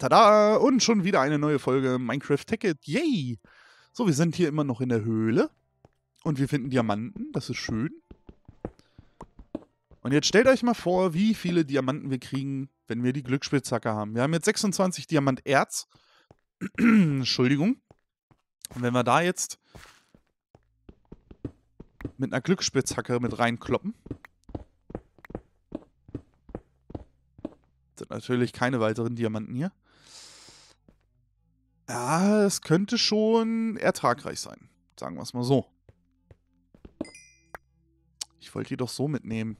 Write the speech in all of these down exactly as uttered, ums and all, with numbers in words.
Tada! Und schon wieder eine neue Folge Minecraft Tekkit. Yay! So, wir sind hier immer noch in der Höhle. Und wir finden Diamanten. Das ist schön. Und jetzt stellt euch mal vor, wie viele Diamanten wir kriegen, wenn wir die Glücksspitzhacke haben. Wir haben jetzt sechsundzwanzig Diamanterz. Entschuldigung. Und wenn wir da jetzt mit einer Glücksspitzhacke mit reinkloppen, sind natürlich keine weiteren Diamanten hier. Ja, es könnte schon ertragreich sein. Sagen wir es mal so. Ich wollte die doch so mitnehmen.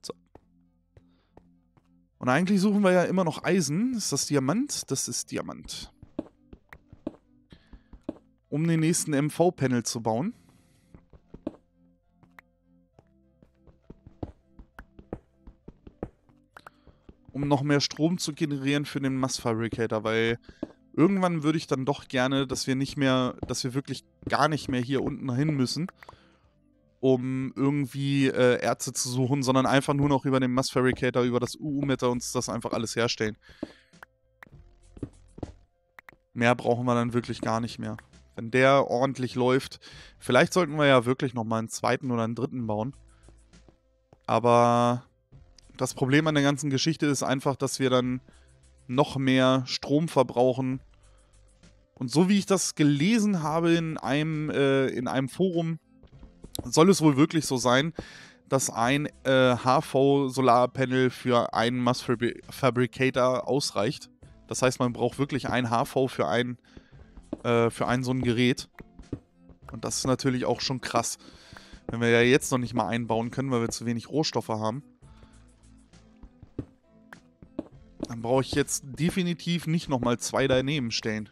So. Und eigentlich suchen wir ja immer noch Eisen. Ist das Diamant? Das ist Diamant. Um den nächsten M V-Panel zu bauen. Um noch mehr Strom zu generieren für den Mass-Fabricator, weil irgendwann würde ich dann doch gerne, dass wir nicht mehr, dass wir wirklich gar nicht mehr hier unten hin müssen, um irgendwie äh, Erze zu suchen, sondern einfach nur noch über den Mass-Fabricator, über das U U-Meter uns das einfach alles herstellen. Mehr brauchen wir dann wirklich gar nicht mehr. Wenn der ordentlich läuft, vielleicht sollten wir ja wirklich nochmal einen zweiten oder einen dritten bauen. Aber das Problem an der ganzen Geschichte ist einfach, dass wir dann noch mehr Strom verbrauchen. Und so wie ich das gelesen habe in einem, äh, in einem Forum, soll es wohl wirklich so sein, dass ein äh, H V-Solarpanel für einen Mass-Fabricator ausreicht. Das heißt, man braucht wirklich ein H V für ein, äh, für ein so ein Gerät. Und das ist natürlich auch schon krass, wenn wir ja jetzt noch nicht mal einbauen können, weil wir zu wenig Rohstoffe haben. Dann brauche ich jetzt definitiv nicht nochmal zwei daneben stellen.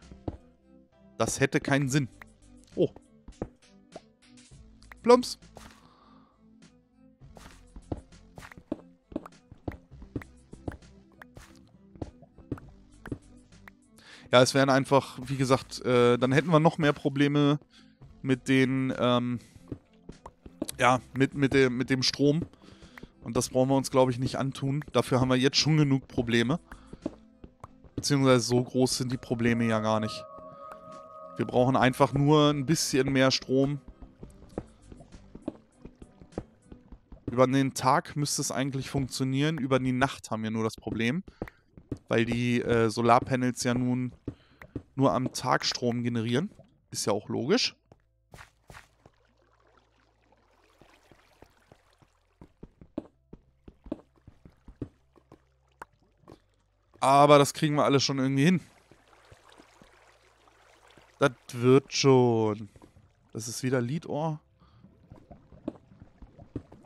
Das hätte keinen Sinn. Oh. Plumps. Ja, es wären einfach, wie gesagt, äh, dann hätten wir noch mehr Probleme mit den, ähm, ja, mit, mit, de, mit dem Strom. Und das brauchen wir uns, glaube ich, nicht antun. Dafür haben wir jetzt schon genug Probleme. Beziehungsweise so groß sind die Probleme ja gar nicht. Wir brauchen einfach nur ein bisschen mehr Strom. Über den Tag müsste es eigentlich funktionieren. Über die Nacht haben wir nur das Problem. Weil die äh, Solarpanels ja nun nur am Tag Strom generieren. Ist ja auch logisch. Aber das kriegen wir alle schon irgendwie hin. Das wird schon. Das ist wieder Lead Ore.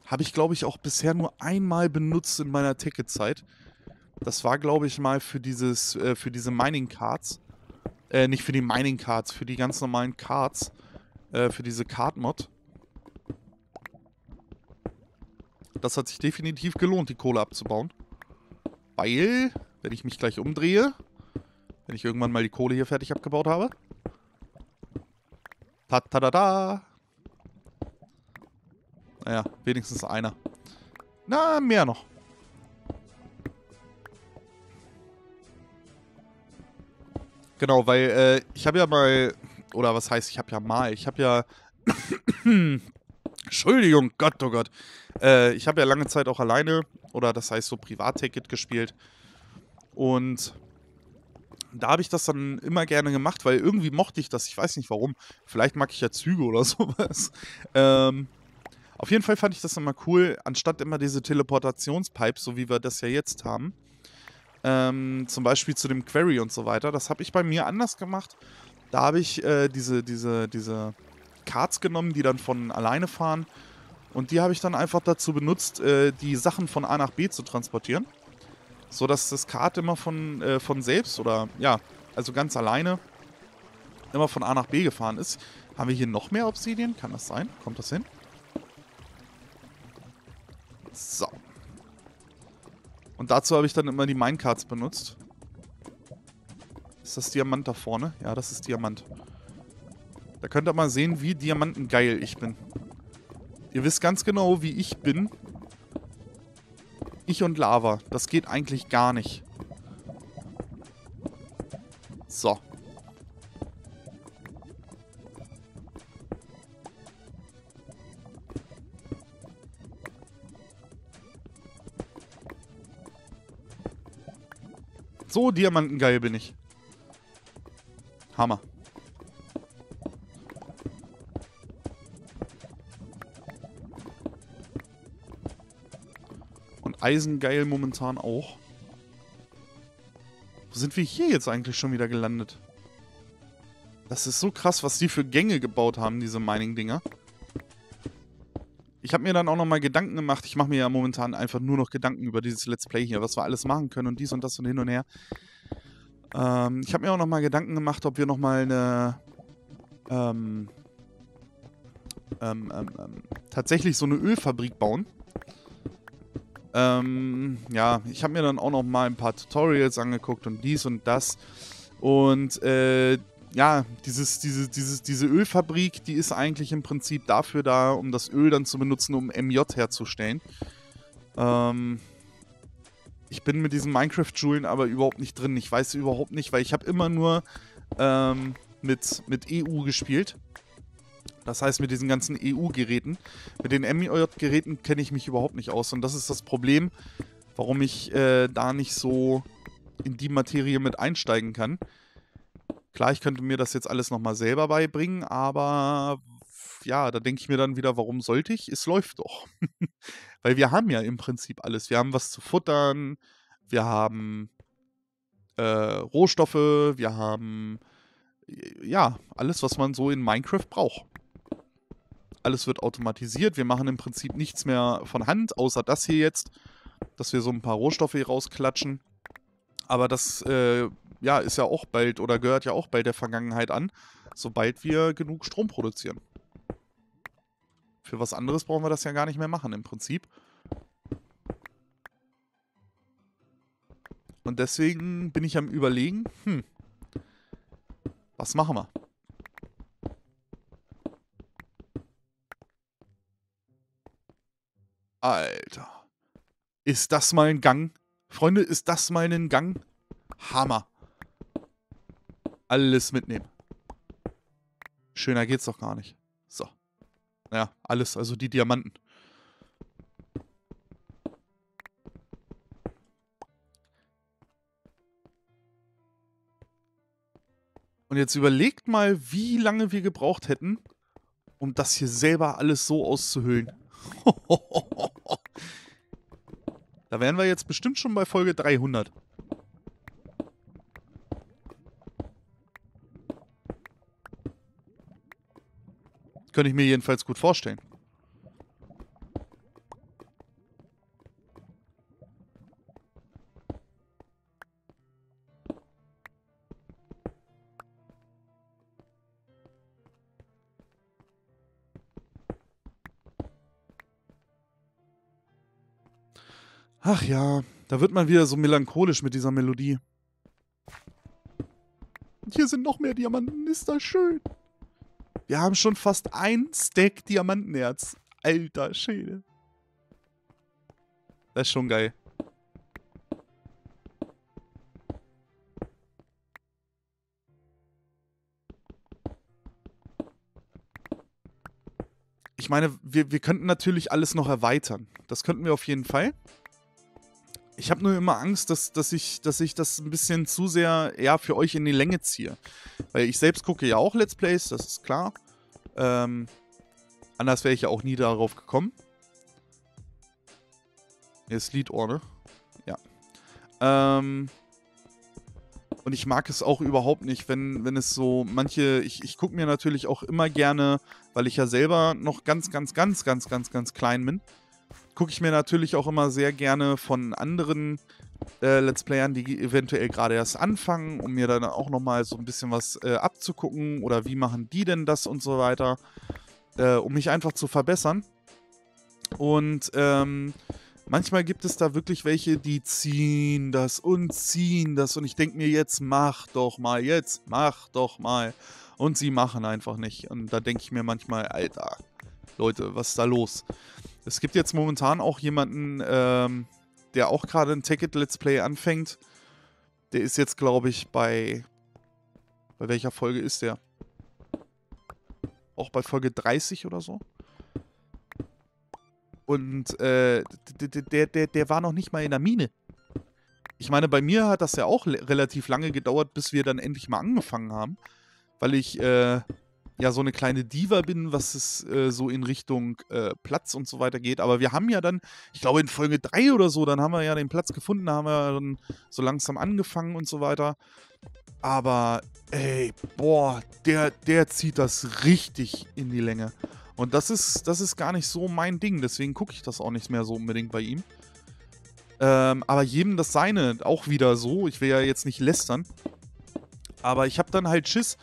Habe ich, glaube ich, auch bisher nur einmal benutzt in meiner Ticket-Zeit. Das war, glaube ich, mal für dieses, äh, für diese Mining Cards. Äh, nicht für die Mining Cards, für die ganz normalen Cards. Äh, für diese Card Mod. Das hat sich definitiv gelohnt, die Kohle abzubauen. Weil, wenn ich mich gleich umdrehe, wenn ich irgendwann mal die Kohle hier fertig abgebaut habe. Ta-ta-da-da! Naja, wenigstens einer. Na, mehr noch. Genau, weil äh, ich habe ja mal, oder was heißt, ich habe ja mal, ich habe ja, Entschuldigung, Gott, oh Gott. Äh, ich habe ja lange Zeit auch alleine, oder das heißt so Privat-Ticket gespielt. Und da habe ich das dann immer gerne gemacht, weil irgendwie mochte ich das. Ich weiß nicht warum. Vielleicht mag ich ja Züge oder sowas. Ähm, auf jeden Fall fand ich das immer cool, anstatt immer diese Teleportationspipes, so wie wir das ja jetzt haben, ähm, zum Beispiel zu dem Quarry und so weiter. Das habe ich bei mir anders gemacht. Da habe ich äh, diese, diese, diese Cards genommen, die dann von alleine fahren. Und die habe ich dann einfach dazu benutzt, äh, die Sachen von A nach B zu transportieren. So dass das Kart immer von, äh, von selbst oder, ja, also ganz alleine immer von A nach B gefahren ist. Haben wir hier noch mehr Obsidian? Kann das sein? Kommt das hin? So. Und dazu habe ich dann immer die Minecarts benutzt. Ist das Diamant da vorne? Ja, das ist Diamant. Da könnt ihr mal sehen, wie diamantengeil ich bin. Ihr wisst ganz genau, wie ich bin. Ich und Lava. Das geht eigentlich gar nicht. So. So diamantengeil bin ich. Hammer. Und eisengeil momentan auch. Wo sind wir hier jetzt eigentlich schon wieder gelandet? Das ist so krass, was die für Gänge gebaut haben, diese Mining-Dinger. Ich habe mir dann auch nochmal Gedanken gemacht. Ich mache mir ja momentan einfach nur noch Gedanken über dieses Let's Play hier, was wir alles machen können und dies und das und hin und her. Ähm, ich habe mir auch nochmal Gedanken gemacht, ob wir nochmal eine... Ähm, ähm, ähm, tatsächlich so eine Ölfabrik bauen. Ähm, ja, ich habe mir dann auch nochmal ein paar Tutorials angeguckt und dies und das. Und äh... ja, dieses, diese, dieses, diese Ölfabrik, die ist eigentlich im Prinzip dafür da, um das Öl dann zu benutzen, um M J herzustellen. Ähm, ich bin mit diesen Minecraft-Joulen aber überhaupt nicht drin. Ich weiß überhaupt nicht, weil ich habe immer nur ähm, mit, mit E U gespielt. Das heißt, mit diesen ganzen E U-Geräten. Mit den M J-Geräten kenne ich mich überhaupt nicht aus. Und das ist das Problem, warum ich äh, da nicht so in die Materie mit einsteigen kann. Klar, ich könnte mir das jetzt alles nochmal selber beibringen, aber ja, da denke ich mir dann wieder, warum sollte ich? Es läuft doch. Weil wir haben ja im Prinzip alles. Wir haben was zu futtern, wir haben äh, Rohstoffe, wir haben ja, alles, was man so in Minecraft braucht. Alles wird automatisiert, wir machen im Prinzip nichts mehr von Hand, außer das hier jetzt, dass wir so ein paar Rohstoffe hier rausklatschen. Aber das äh, ja, ist ja auch bald oder gehört ja auch bald der Vergangenheit an, sobald wir genug Strom produzieren. Für was anderes brauchen wir das ja gar nicht mehr machen im Prinzip. Und deswegen bin ich am Überlegen, hm, was machen wir? Alter, ist das mal ein Gang? Freunde, ist das mal ein Gang? Hammer. Alles mitnehmen. Schöner geht's doch gar nicht. So. Ja, alles, also die Diamanten. Und jetzt überlegt mal, wie lange wir gebraucht hätten, um das hier selber alles so auszuhöhlen. Da wären wir jetzt bestimmt schon bei Folge dreihundert. Könnte ich mir jedenfalls gut vorstellen. Ach ja, da wird man wieder so melancholisch mit dieser Melodie. Und hier sind noch mehr Diamanten, ist das schön. Wir haben schon fast ein Stack Diamantenerz. Alter Schäde. Das ist schon geil. Ich meine, wir, wir könnten natürlich alles noch erweitern. Das könnten wir auf jeden Fall. Ich habe nur immer Angst, dass, dass, ich, dass ich das ein bisschen zu sehr ja, für euch in die Länge ziehe. Weil ich selbst gucke ja auch Let's Plays, das ist klar. Ähm, anders wäre ich ja auch nie darauf gekommen. Hier ist Lead Ore. Ja. Ähm, und ich mag es auch überhaupt nicht, wenn, wenn es so manche... Ich, ich gucke mir natürlich auch immer gerne, weil ich ja selber noch ganz, ganz, ganz, ganz, ganz, ganz klein bin, gucke ich mir natürlich auch immer sehr gerne von anderen äh, Let's Playern, die eventuell gerade erst anfangen, um mir dann auch nochmal so ein bisschen was äh, abzugucken oder wie machen die denn das und so weiter, äh, um mich einfach zu verbessern. Und ähm, manchmal gibt es da wirklich welche, die ziehen das und ziehen das und ich denke mir, jetzt mach doch mal, jetzt mach doch mal. Und sie machen einfach nicht. Und da denke ich mir manchmal, Alter, Leute, was ist da los? Es gibt jetzt momentan auch jemanden, ähm, der auch gerade ein Tekkit-Let's Play anfängt. Der ist jetzt, glaube ich, bei... Bei welcher Folge ist der? Auch bei Folge dreißig oder so. Und äh, der, der, der war noch nicht mal in der Mine. Ich meine, bei mir hat das ja auch relativ lange gedauert, bis wir dann endlich mal angefangen haben. Weil ich äh, ja so eine kleine Diva bin, was es äh, so in Richtung äh, Platz und so weiter geht. Aber wir haben ja dann, ich glaube in Folge drei oder so, dann haben wir ja den Platz gefunden, haben wir dann so langsam angefangen und so weiter. Aber ey, boah, der, der zieht das richtig in die Länge. Und das ist, das ist gar nicht so mein Ding, deswegen gucke ich das auch nicht mehr so unbedingt bei ihm. Ähm, aber jedem das Seine, auch wieder so. Ich will ja jetzt nicht lästern. Aber ich habe dann halt Schiss,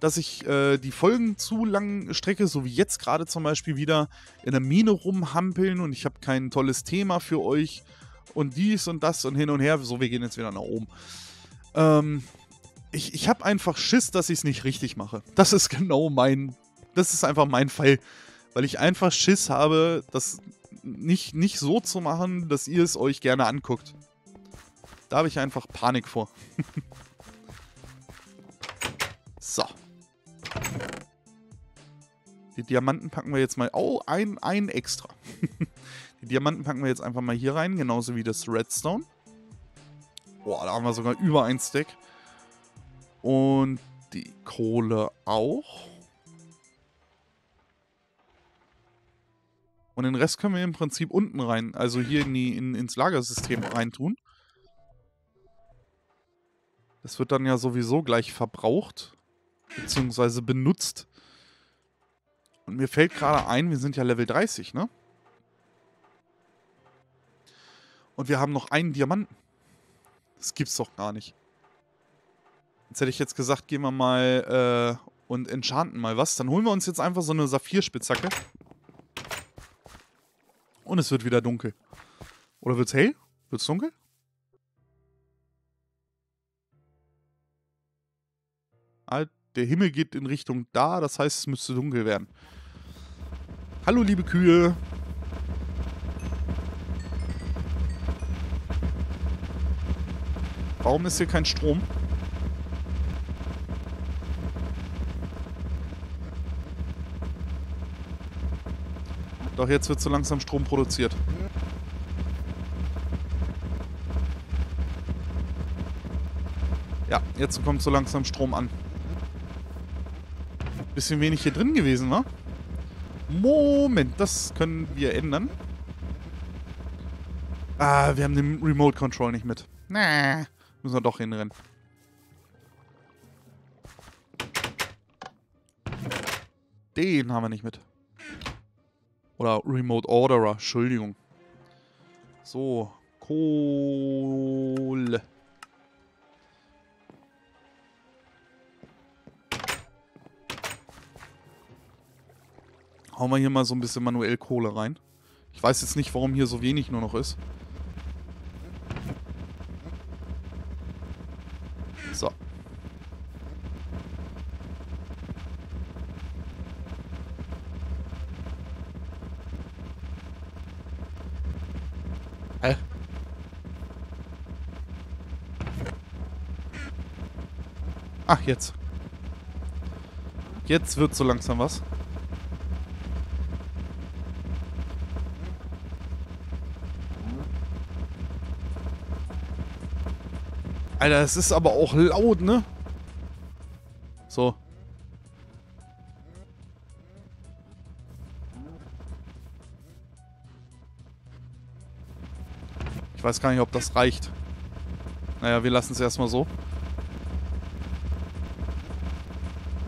dass ich äh, die Folgen zu lang strecke, so wie jetzt gerade zum Beispiel wieder in der Mine rumhampeln und ich habe kein tolles Thema für euch und dies und das und hin und her. So, wir gehen jetzt wieder nach oben. Ähm, ich ich habe einfach Schiss, dass ich es nicht richtig mache. Das ist genau mein... Das ist einfach mein Fall, weil ich einfach Schiss habe, das nicht, nicht so zu machen, dass ihr es euch gerne anguckt. Da habe ich einfach Panik vor. So. Die Diamanten packen wir jetzt mal... Oh, ein, ein extra. Die Diamanten packen wir jetzt einfach mal hier rein, genauso wie das Redstone. Boah, da haben wir sogar über ein Stack. Und die Kohle auch. Und den Rest können wir im Prinzip unten rein, also hier in die, in, ins Lagersystem reintun. Das wird dann ja sowieso gleich verbraucht, beziehungsweise benutzt. Und mir fällt gerade ein, wir sind ja Level dreißig, ne? Und wir haben noch einen Diamanten. Das gibt's doch gar nicht. Jetzt hätte ich jetzt gesagt, gehen wir mal äh, und enchanten mal was. Dann holen wir uns jetzt einfach so eine Saphirspitzhacke. Und es wird wieder dunkel. Oder wird's hell? Wird's dunkel? Ah, der Himmel geht in Richtung da, das heißt, es müsste dunkel werden. Hallo, liebe Kühe. Warum ist hier kein Strom? Doch jetzt wird so langsam Strom produziert. Ja, jetzt kommt so langsam Strom an. Bisschen wenig hier drin gewesen, ne? Moment, das können wir ändern. Ah, wir haben den Remote Control nicht mit. Na, müssen wir doch hinrennen. Den haben wir nicht mit. Oder Remote Orderer, Entschuldigung. So, Kohle. Hauen wir hier mal so ein bisschen manuell Kohle rein. Ich weiß jetzt nicht, warum hier so wenig nur noch ist. So. Ach, jetzt. Jetzt wird so langsam was. Alter, es ist aber auch laut, ne? So. Ich weiß gar nicht, ob das reicht. Naja, wir lassen es erstmal so.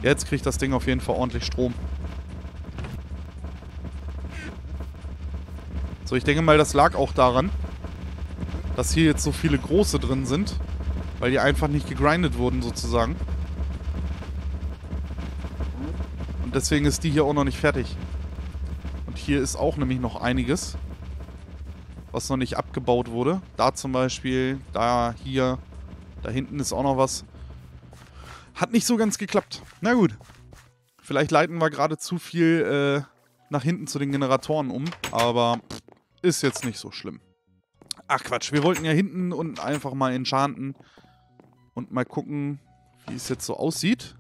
Jetzt kriegt das Ding auf jeden Fall ordentlich Strom. So, ich denke mal, das lag auch daran, dass hier jetzt so viele große drin sind, weil die einfach nicht gegrindet wurden sozusagen. Und deswegen ist die hier auch noch nicht fertig. Und hier ist auch nämlich noch einiges, was noch nicht abgebaut wurde. Da zum Beispiel, da, hier, da hinten ist auch noch was. Hat nicht so ganz geklappt. Na gut. Vielleicht leiten wir gerade zu viel äh, nach hinten zu den Generatoren um. Aber pff, ist jetzt nicht so schlimm. Ach Quatsch, wir wollten ja hinten unten einfach mal enchanten und mal gucken, wie es jetzt so aussieht.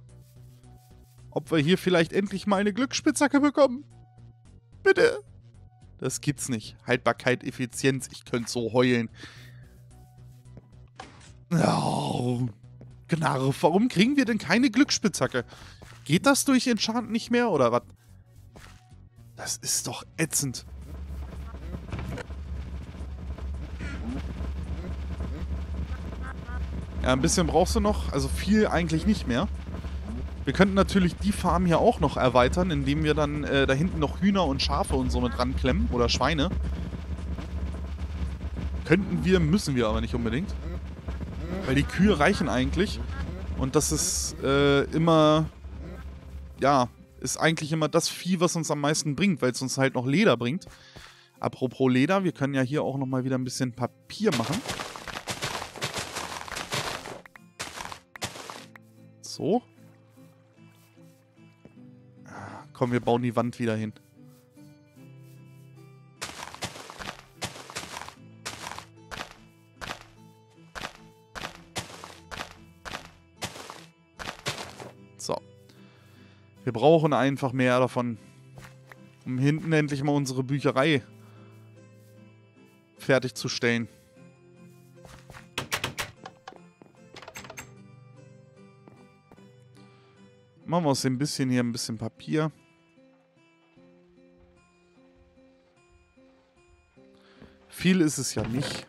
Ob wir hier vielleicht endlich mal eine Glücksspitzhacke bekommen. Bitte. Das gibt's nicht. Haltbarkeit, Effizienz. Ich könnte so heulen. Oh, Gnarf, warum kriegen wir denn keine Glücksspitzhacke? Geht das durch Enchant nicht mehr oder was? Das ist doch ätzend. Ja, ein bisschen brauchst du noch. Also viel eigentlich nicht mehr. Wir könnten natürlich die Farm hier auch noch erweitern, indem wir dann äh, da hinten noch Hühner und Schafe und so mit ranklemmen. Oder Schweine. Könnten wir, müssen wir aber nicht unbedingt. Weil die Kühe reichen eigentlich. Und das ist äh, immer... Ja, ist eigentlich immer das Vieh, was uns am meisten bringt, weil es uns halt noch Leder bringt. Apropos Leder, wir können ja hier auch nochmal wieder ein bisschen Papier machen. So. Komm, wir bauen die Wand wieder hin. So. Wir brauchen einfach mehr davon, um hinten endlich mal unsere Bücherei fertigzustellen. Machen wir aus dem bisschen hier ein bisschen Papier. Viel ist es ja nicht.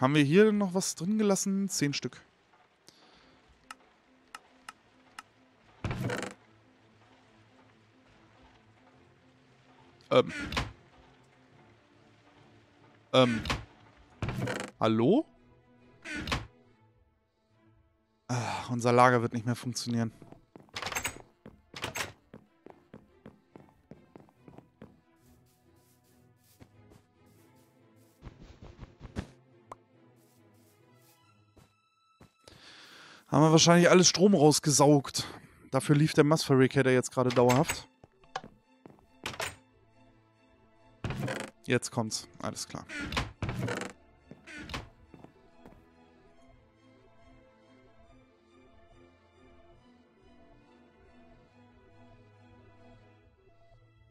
Haben wir hier noch was drin gelassen? Zehn Stück. Ähm. Ähm. Hallo? Ah, unser Lager wird nicht mehr funktionieren. Haben wir wahrscheinlich alles Strom rausgesaugt. Dafür lief der Mass-Fabricator jetzt gerade dauerhaft. Jetzt kommt's. Alles klar.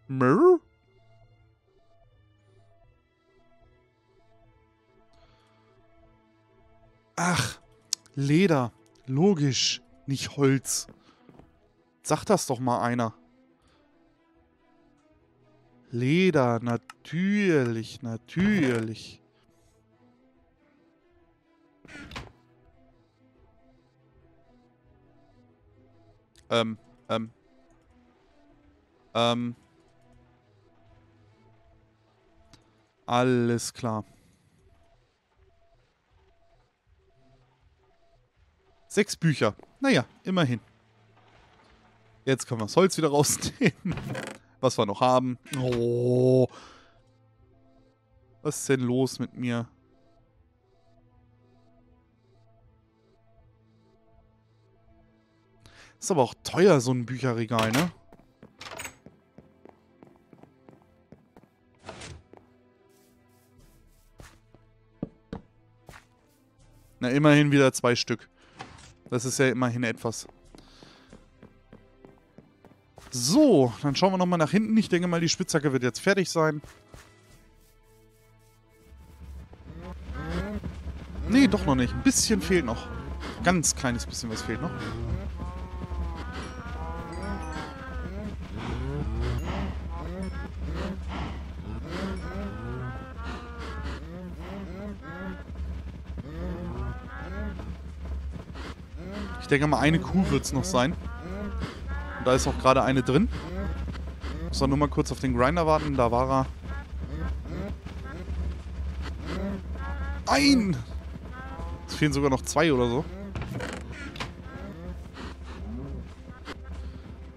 Mö? Ach, Leder. Logisch, nicht Holz. Sag das doch mal einer. Leder, natürlich, natürlich. Ähm, ähm. Ähm. Alles klar. Sechs Bücher. Naja, immerhin. Jetzt können wir das Holz wieder rausnehmen. Was wir noch haben. Oh. Was ist denn los mit mir? Ist aber auch teuer, so ein Bücherregal, ne? Na, immerhin wieder zwei Stück. Das ist ja immerhin etwas. So, dann schauen wir nochmal nach hinten. Ich denke mal, die Spitzhacke wird jetzt fertig sein. Nee, doch noch nicht. Ein bisschen fehlt noch. Ganz kleines bisschen was fehlt noch. Ich denke mal, eine Kuh wird es noch sein. Und da ist auch gerade eine drin. Muss dann nur mal kurz auf den Grinder warten. Da war er. Nein! Es fehlen sogar noch zwei oder so.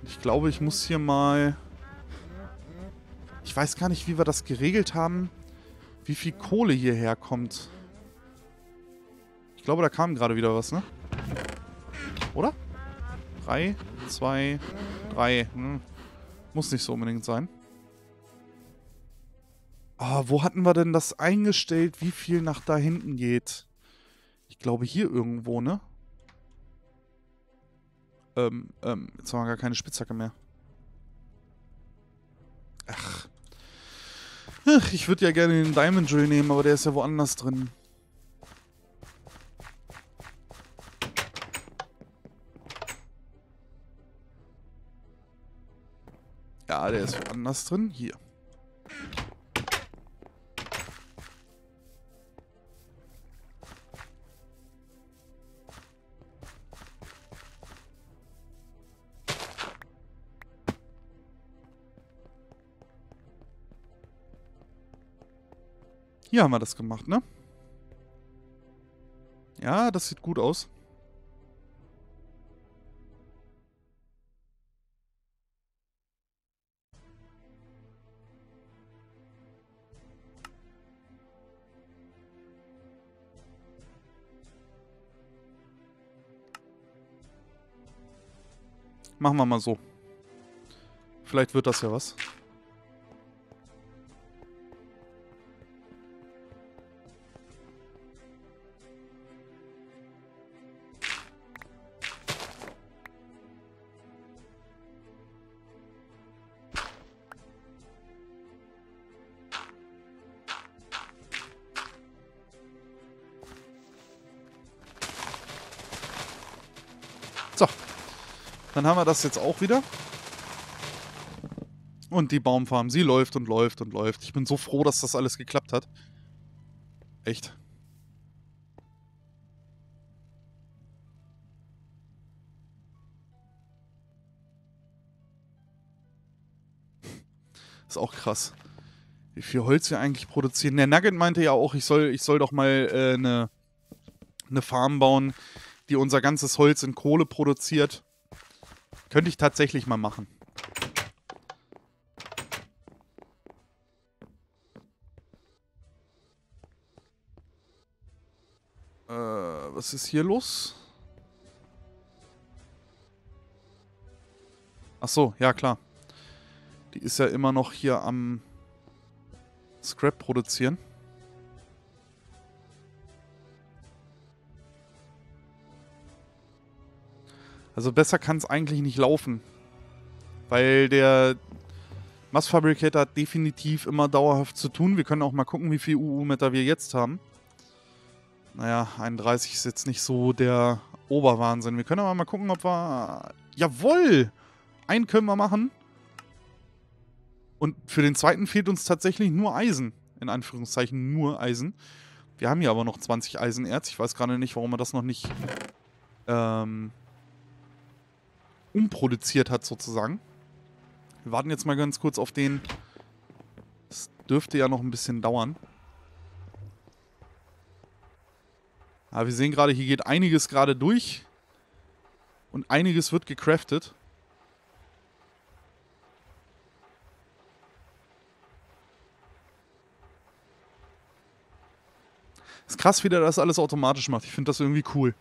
Ich glaube, ich muss hier mal... Ich weiß gar nicht, wie wir das geregelt haben, wie viel Kohle hierher kommt. Ich glaube, da kam gerade wieder was, ne? Oder? drei, zwei, drei. Hm. Muss nicht so unbedingt sein. Ah, wo hatten wir denn das eingestellt, wie viel nach da hinten geht? Ich glaube hier irgendwo, ne? Ähm, ähm, jetzt haben wir gar keine Spitzhacke mehr. Ach. Ach, ich würde ja gerne den Diamond Drill nehmen, aber der ist ja woanders drin. Ja, der ist woanders drin. Hier. Hier haben wir das gemacht, ne? Ja, das sieht gut aus. Machen wir mal so. Vielleicht wird das ja was. Dann haben wir das jetzt auch wieder. Und die Baumfarm, sie läuft und läuft und läuft. Ich bin so froh, dass das alles geklappt hat. Echt. Ist auch krass, wie viel Holz wir eigentlich produzieren. Der Nugget meinte ja auch, ich soll, ich soll doch mal äh, eine, eine Farm bauen, die unser ganzes Holz in Kohle produziert. Könnte ich tatsächlich mal machen. Äh, was ist hier los? Ach so, ja klar. Die ist ja immer noch hier am Scrap produzieren. Also besser kann es eigentlich nicht laufen, weil der Mass-Fabricator hat definitiv immer dauerhaft zu tun. Wir können auch mal gucken, wie viel U U-Meter wir jetzt haben. Naja, einunddreißig ist jetzt nicht so der Oberwahnsinn. Wir können aber mal gucken, ob wir... Jawohl! Einen können wir machen. Und für den zweiten fehlt uns tatsächlich nur Eisen. In Anführungszeichen nur Eisen. Wir haben hier aber noch zwanzig Eisenerz. Ich weiß gerade nicht, warum wir das noch nicht... Ähm... umproduziert hat, sozusagen. Wir warten jetzt mal ganz kurz auf den. Das dürfte ja noch ein bisschen dauern. Aber wir sehen gerade, hier geht einiges gerade durch. Und einiges wird gecraftet. Ist krass, wie der das alles automatisch macht. Ich finde das irgendwie cool.